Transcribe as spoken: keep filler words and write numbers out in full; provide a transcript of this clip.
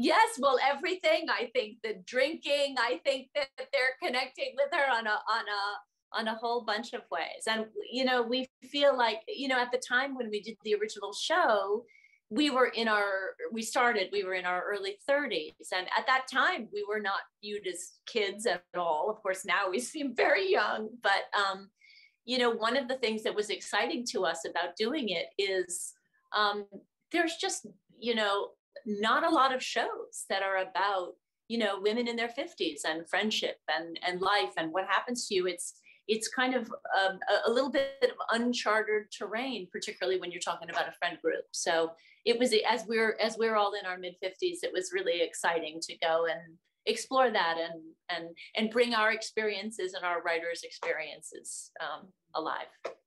Yes, well, everything. I think the drinking, I think that they're connecting with her on a on a on a whole bunch of ways. And, you know, we feel like, you know, at the time when we did the original show, we were in our, we started, we were in our early thirties. And at that time, we were not viewed as kids at all. Of course, now we seem very young. But, um, you know, one of the things that was exciting to us about doing it is um, there's just, you know, not a lot of shows that are about, you know, women in their fifties and friendship and, and life and what happens to you. It's, It's kind of um, a little bit of uncharted terrain, particularly when you're talking about a friend group. So it was, as we're as we're all in our mid fifties, it was really exciting to go and explore that and and and bring our experiences and our writers' experiences um, alive.